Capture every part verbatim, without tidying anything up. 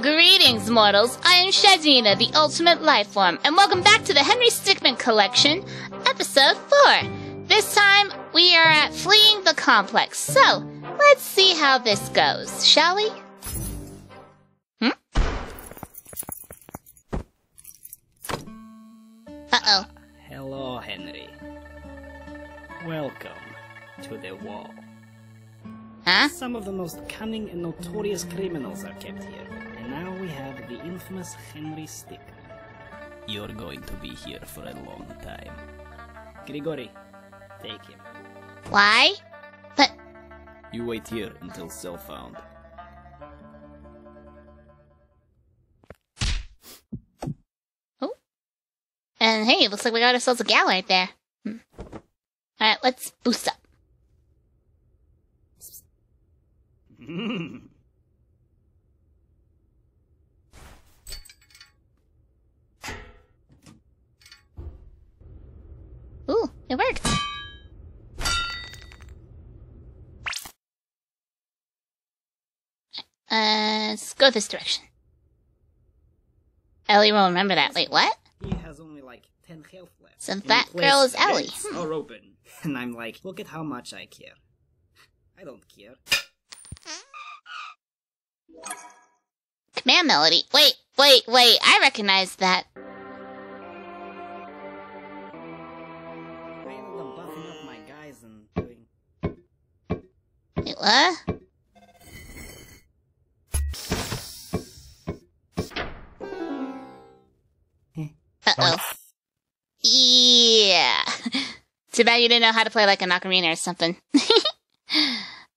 Greetings, mortals. I am Shadina, the ultimate lifeform, and welcome back to the Henry Stickmin Collection, Episode four. This time, we are at Fleeing the Complex, so let's see how this goes, shall we? Hmm? Uh-oh. Hello, Henry. Welcome to the wall. Huh? Some of the most cunning and notorious criminals are kept here. Now we have the infamous Henry Stickmin. You're going to be here for a long time. Grigori, take him. Why? But... You wait here until cell found. Oh. And hey, looks like we got ourselves a gal right there. Hmm. Alright, let's boost up. Mmm. Ooh, it worked. Uh, let's go this direction. Ellie will remember that. Wait, what? He has only like ten health left. So that girl is Ellie. Hmm. Or open, and I'm like, look at how much I care. I don't care. Command melody. Wait, wait, wait. I recognize that. What? Uh-oh. Yeah. Too bad you didn't know how to play like an ocarina or something.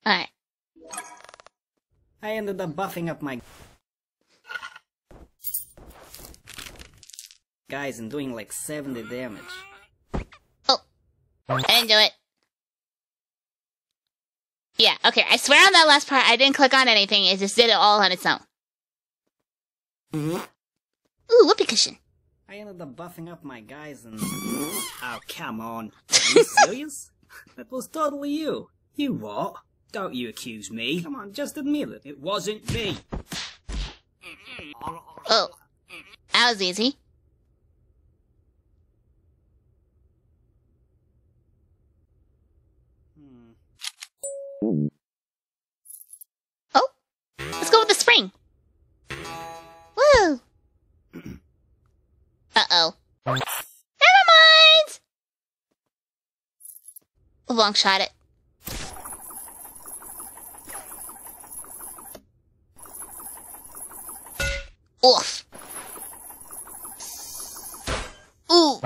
Alright. I ended up buffing up my guys and doing like seventy damage. Oh. I didn't do it. Yeah, okay, I swear on that last part, I didn't click on anything, it just did it all on its own. Mm-hmm. Ooh, whoopee cushion. I ended up buffing up my guys and... Oh, come on. Are you serious? That was totally you. You what? Don't you accuse me. Come on, just admit it. It wasn't me. Oh. That was easy. Oh, let's go with the spring. Woo! Uh-oh. Never mind! Long shot it. Oof. Ooh.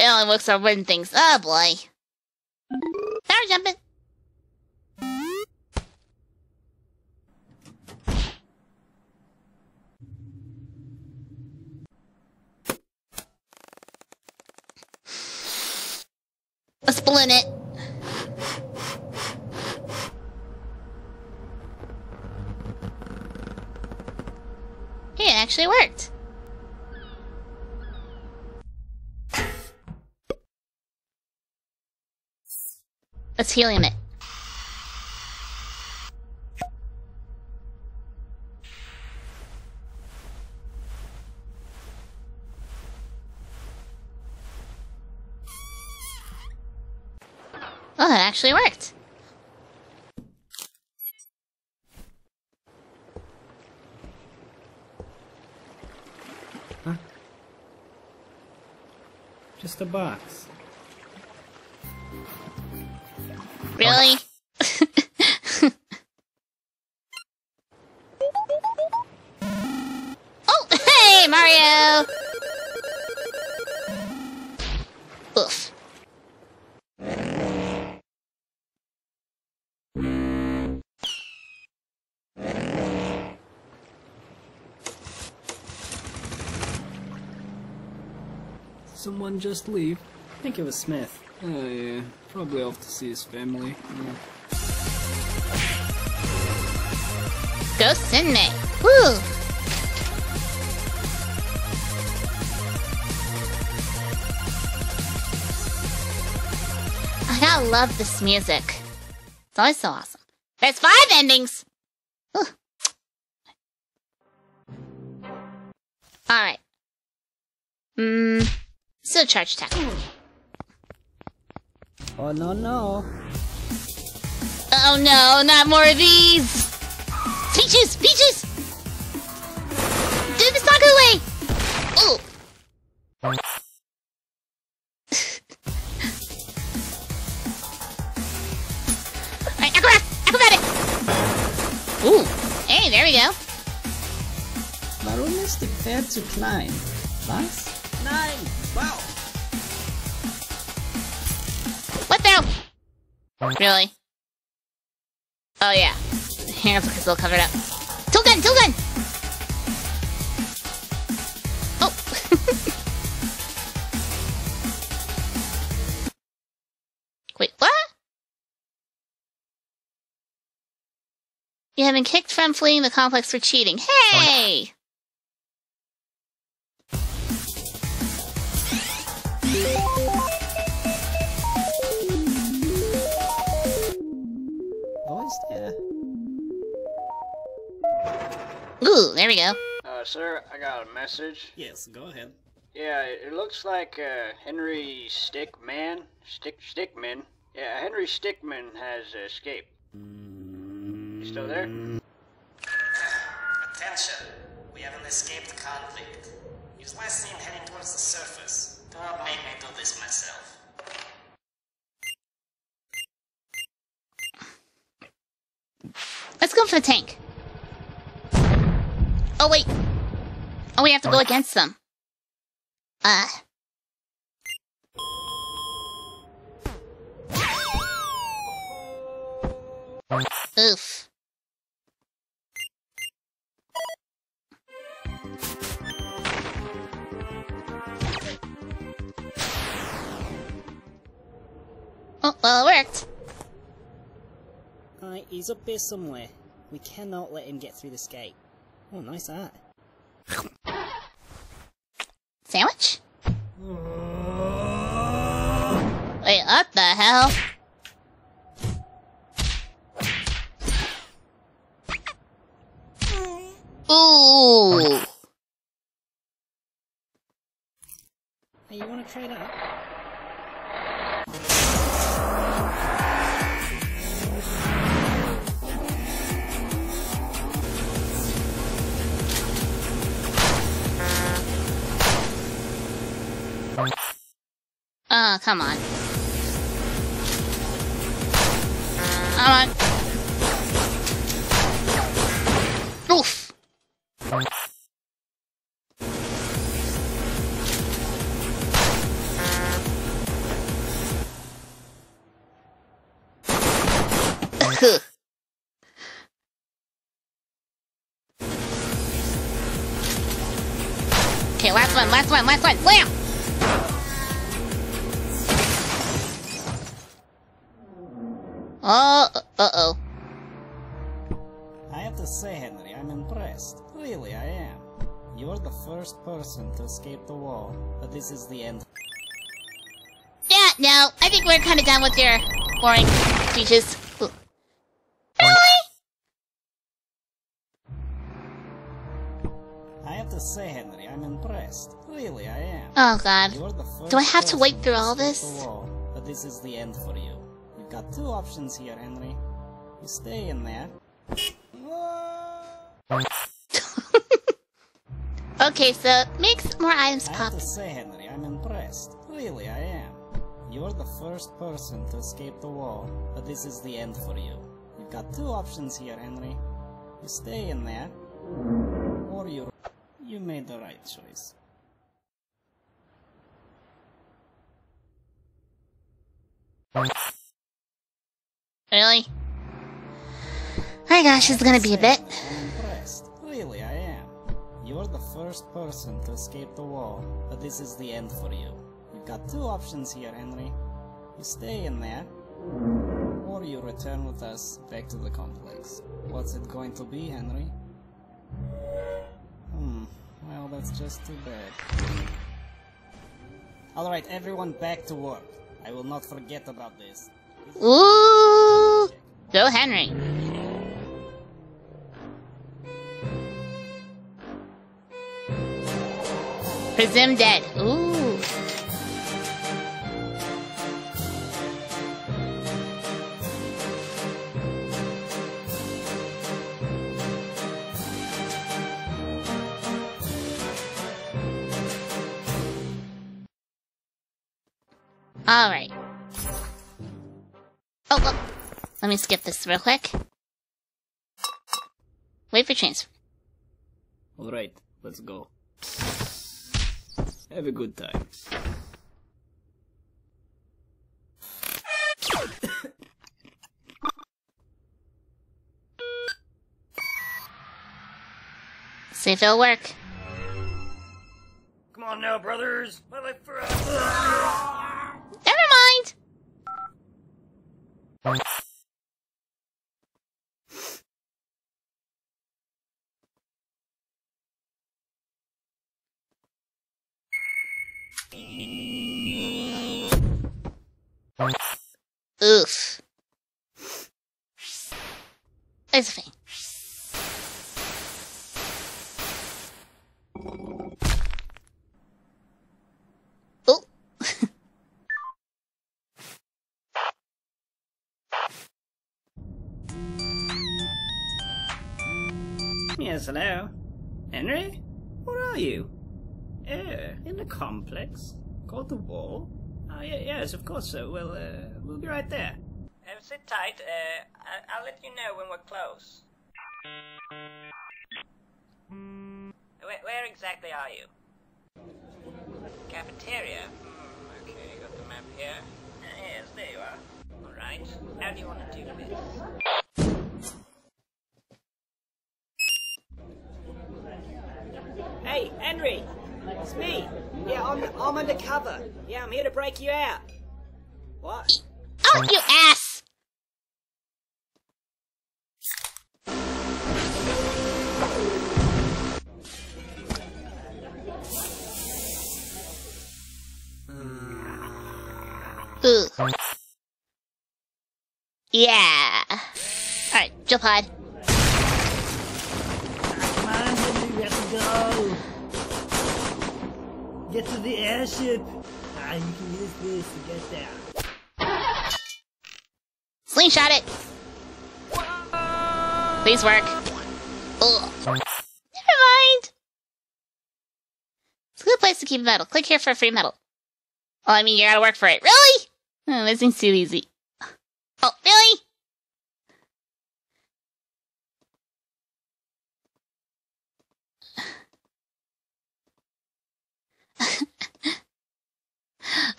It only works on wooden things. Oh boy. Power jumping. Let's balloon it. Hey, it actually worked. Let's helium it. Oh, that actually worked. Huh? Just a box. Really? Oh, hey, Mario! Oof. Someone just leave. I think it was Smith. Oh yeah, probably off to see his family. Yeah. Doesn't it? Woo! I gotta love this music. It's always so awesome. There's five endings! Woo. Alright. Mmm. Still charge attack. Oh no no. Oh no, not more of these! Peaches! Peaches! Do the soccer way! Oh! Alright, acrobat! Acrobatic! Ooh! Hey, there we go! Baron is prepared to climb. Was? Nein! Wow! What the? Really? Oh yeah. Hands look a little covered up. Tool gun! Tool gun! Oh! Wait, what? You have been kicked from fleeing the complex for cheating. Hey! Ooh, there we go. Uh, sir, I got a message. Yes, go ahead. Yeah, it looks like uh, Henry Stickman, Stick Stickmin. Yeah, Henry Stickmin has escaped. You still there? Attention, we have an escaped convict. He was last seen heading towards the surface. Don't make me do this myself. Let's go for the tank. Oh, wait. Oh, we have to go against them. Uh. Oof. Oh, well, it worked. Alright, he's up there somewhere. We cannot let him get through this gate. Oh, nice art. Sandwich? Wait, what the hell? Ooh! Hey, you wanna trade up? Oh, come on. Come on. Oof. Okay, last one, last one, last one. Wham! Oh, uh-oh. I have to say, Henry, I'm impressed. Really, I am. You're the first person to escape the wall, but this is the end. Yeah, no, I think we're kind of done with your boring speeches. Ooh. Really? I have to say, Henry, I'm impressed. Really, I am. Oh, God. You're the first Do I have to wait through all this? The wall, but this is the end for you. Got two options here, Henry. You stay in there. Okay, so make some more items pop. I have to say, Henry, I'm impressed. Really, I am. You're the first person to escape the wall, but this is the end for you. You've got two options here, Henry. You stay in there, or you you made the right choice. Really? My gosh, it's gonna be a bit. I'm impressed. Really, I am. You're the first person to escape the wall, but this is the end for you. You've got two options here, Henry. You stay in there, or you return with us back to the complex. What's it going to be, Henry? Hmm, well, that's just too bad. Alright, everyone back to work. I will not forget about this. Ooh! Go, Henry! Presume dead. Ooh. All right. Oh, well. Let me skip this real quick. Wait for chains. All right, let's go. Have a good time. See if it'll work. Come on now, brothers. My life for us. Never mind. Oof. It's a thing. Oh. Yes, hello. Henry? Where are you? Uh, in the complex? Called the Wall? Oh, yeah, yes, of course, so. Well, uh, we'll be right there. Uh, sit tight. Uh, I I'll let you know when we're close. Where, where exactly are you? Cafeteria? Mm, okay, got the map here. Uh, yes, there you are. Alright, how do you want to do this? Hey, Henry! It's me! Yeah, I'm, I'm undercover! Yeah, I'm here to break you out! What? Oh, you ass! Ooh. Yeah! Alright, jump hide. Go! Get to the airship! Ah, you can use this to get there. Slingshot it! Whoa! Please work. Ugh. Never mind! It's a good place to keep metal. Click here for free metal. Oh, I mean, you gotta work for it. Really? Oh, this seems too easy. Oh, really?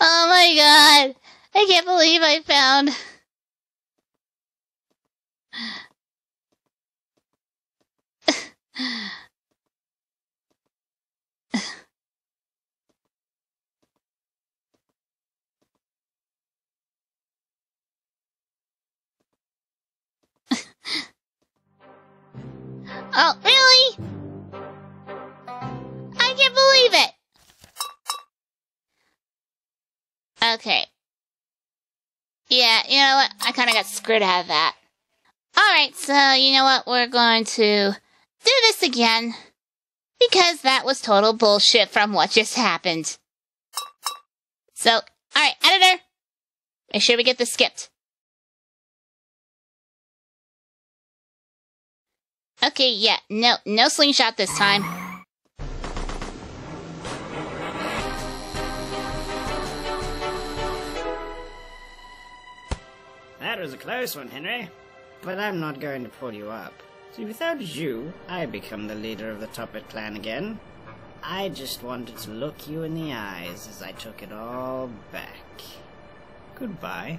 Oh my god! I can't believe I found... Oh, really? I can't believe it! Okay. Yeah, you know what? I kind of got screwed out of that. Alright, so you know what? We're going to do this again. Because that was total bullshit from what just happened. So, alright, editor! Make sure we get this skipped. Okay, yeah, no, no slingshot this time. That was a close one, Henry. But I'm not going to pull you up. See, without you, I become the leader of the Toppet Clan again. I just wanted to look you in the eyes as I took it all back. Goodbye.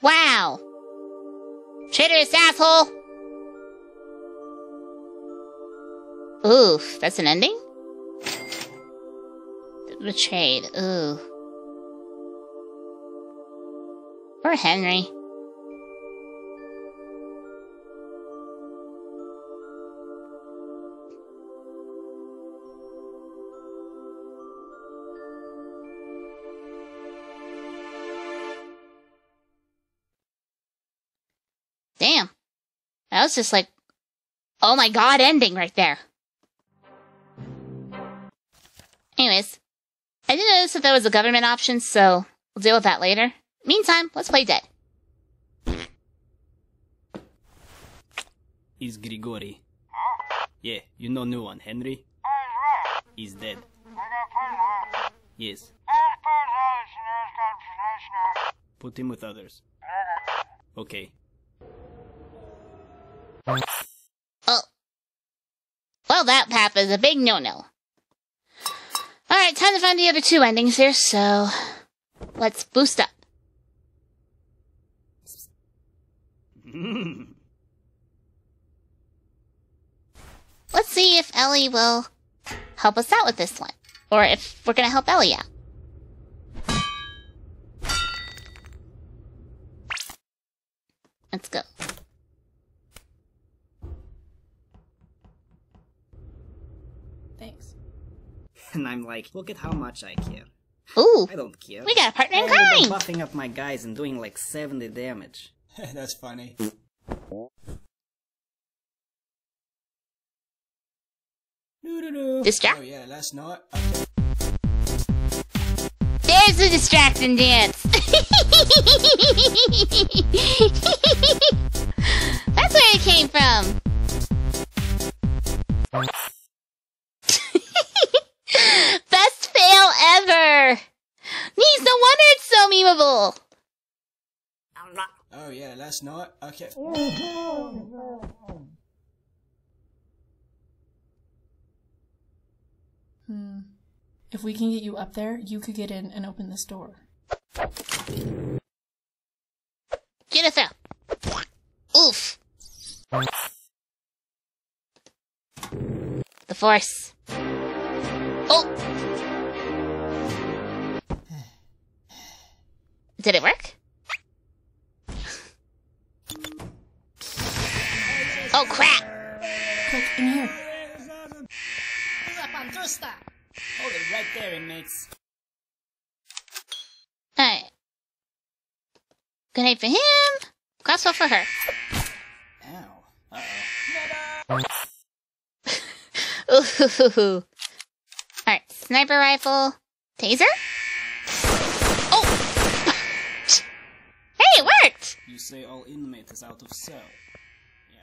Wow! Traitorous asshole! Oof, that's an ending? Betrayed, ooh. Poor Henry. Damn. That was just like, oh my god, ending right there. Anyways, I didn't notice that there was a government option, so we'll deal with that later. Meantime, let's play dead. He's Grigori. Yeah, you know new one, Henry? He's dead. Yes. Put him with others. Okay. Oh. Well, that pap is a big no-no. Alright, time to find the other two endings here, so let's boost up. Let's see if Ellie will help us out with this one, or if we're gonna help Ellie out. Let's go. Thanks. And I'm like, look at how much I care. Ooh. I don't care. We got a partner in crime. I'm buffing up my guys and doing like seventy damage. That's funny. Distract. Oh yeah, last night. There's the distraction dance. That's where it came from. Best fail ever. Needs no wonder it's so memeable. Oh yeah, last night. Okay. Hmm. If we can get you up there, you could get in and open this door. Get us out. Oof. The force. Oh. Did it work? Oh crap! Quick, in here. Hold it right there, inmates. Alright. Good night for him. Crossbow for her. Ow. Uh-oh. Alright, sniper rifle. Taser? Oh! Hey, it worked! You say all inmates is out of cell.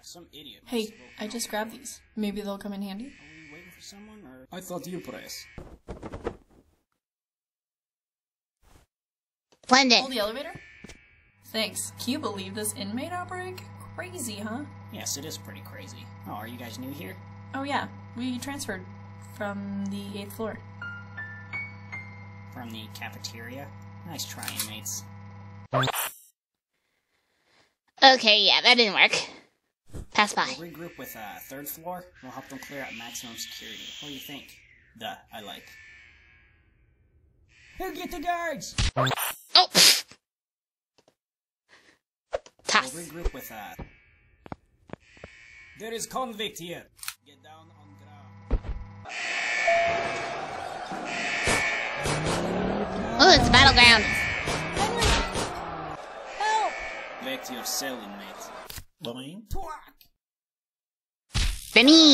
Some idiot. Hey, I just grabbed these. Maybe they'll come in handy. Are we waiting for someone, or I thought you press. Blend it. Hold the elevator. Thanks. Can you believe this inmate outbreak? Crazy, huh? Yes, it is pretty crazy. Oh, are you guys new here? Oh yeah, we transferred from the eighth floor. From the cafeteria. Nice try, inmates. Okay, yeah, that didn't work. Pass by. We'll regroup with uh, third floor. We'll help them clear out maximum security. What do you think? Duh, I like. Who get the guards? Oh! Toss. We'll regroup with uh... There is convict here. Get down on ground. Oh, it's battleground. Help! Back to your cell, inmate. Benny!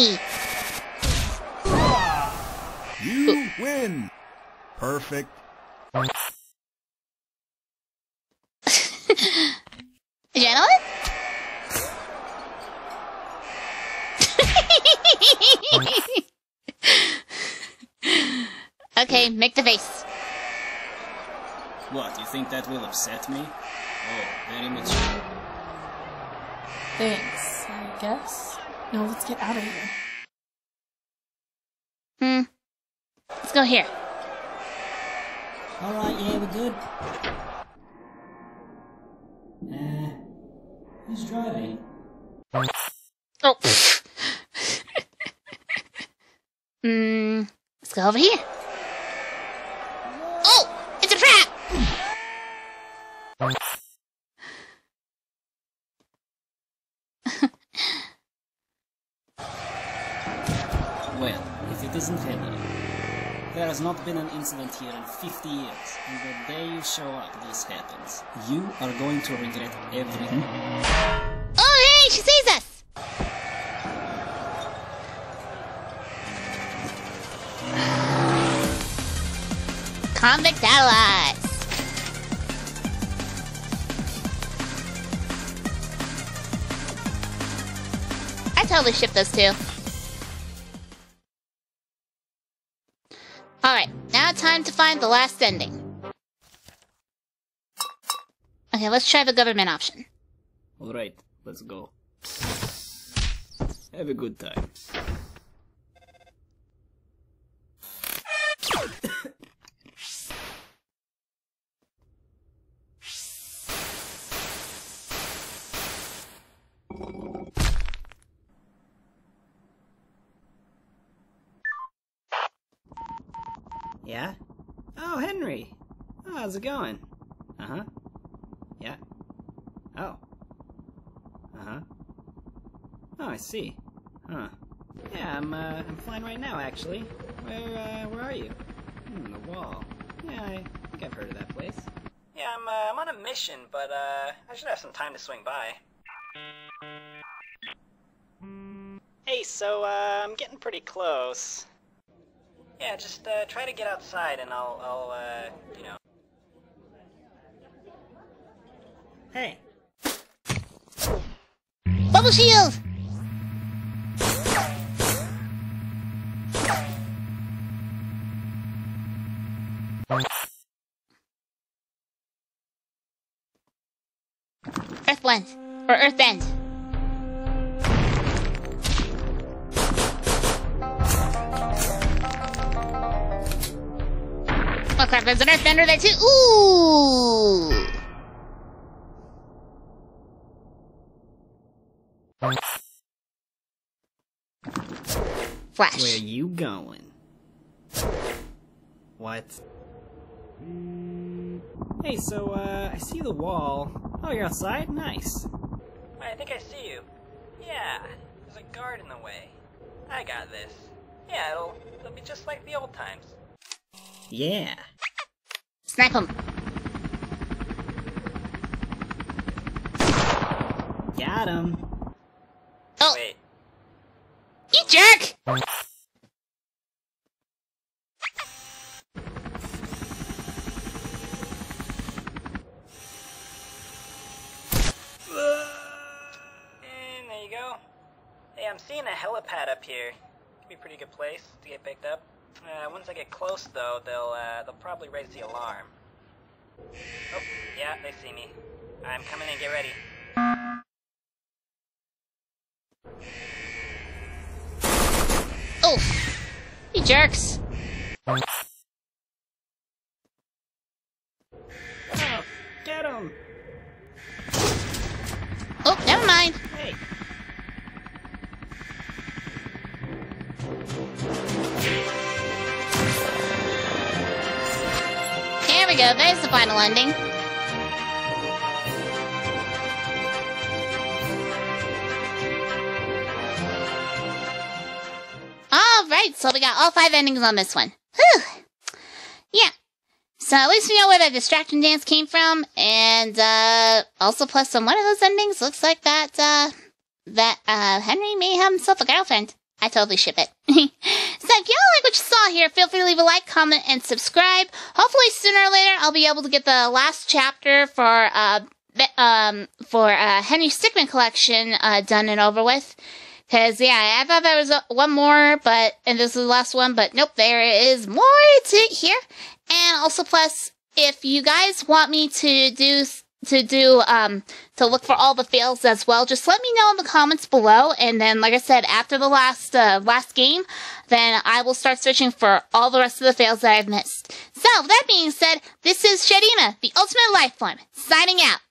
You Ooh. win! Perfect. Gentlemen? Okay, make the face. What, you think that will upset me? Oh, very mature. Thanks, I guess. Now let's get out of here. Hmm. Let's go here. Alright, yeah, we're good. Uh, who's driving? Oh. Hmm. Let's go over here. Oh! It's a trap! has not been an incident here in fifty years, and the day you show up, this happens. You are going to regret everything. Oh, hey, she sees us! Convict allies! I totally ship those two. Alright, now time to find the last ending. Okay, let's try the government option. Alright, let's go. Have a good time. Yeah? Oh, Henry! Oh, how's it going? Uh-huh. Yeah. Oh. Uh-huh. Oh, I see. Huh. Yeah, I'm, uh, I'm flying right now, actually. Where, uh, where are you? Hmm, the wall. Yeah, I think I've heard of that place. Yeah, I'm, uh, I'm on a mission, but, uh, I should have some time to swing by. Hey, so, uh, I'm getting pretty close. Yeah, just uh, try to get outside, and I'll, I'll, uh, you know. Hey. Bubble shield! Earthblend, or Earthbend. Oh crap, there's an earthbender there too! Ooh! Flash. Where you going? What? Hey, so, uh, I see the wall. Oh, you're outside? Nice. Wait, I think I see you. Yeah, there's a guard in the way. I got this. Yeah, it'll, it'll be just like the old times. Yeah. Snipe him. Got him. Oh. Wait. You jerk! And there you go. Hey, I'm seeing a helipad up here. Could be a pretty good place to get picked up. Uh, once I get close, though, they'll, uh, they'll probably raise the alarm. Oh, yeah, they see me. I'm coming in, get ready. Oh! You jerks! Oh, get him! Oh, never mind! Hey! There we go, there's the final ending. Alright, so we got all five endings on this one. Whew! Yeah. So at least we know where the Distraction Dance came from, and uh, also plus on one of those endings, looks like that, uh, that uh, Henry may have himself a girlfriend. I totally ship it. So if y'all like what you saw here, feel free to leave a like, comment, and subscribe. Hopefully sooner or later I'll be able to get the last chapter for uh um for uh Henry Stickmin Collection uh done and over with. Cause yeah, I thought there was a, one more, but and this is the last one, but nope, there is more to here. And also plus, if you guys want me to do. to do, um, to look for all the fails as well, just let me know in the comments below, and then, like I said, after the last, uh, last game, then I will start searching for all the rest of the fails that I've missed. So, with that being said, this is Shadina, the Ultimate Life Form, signing out.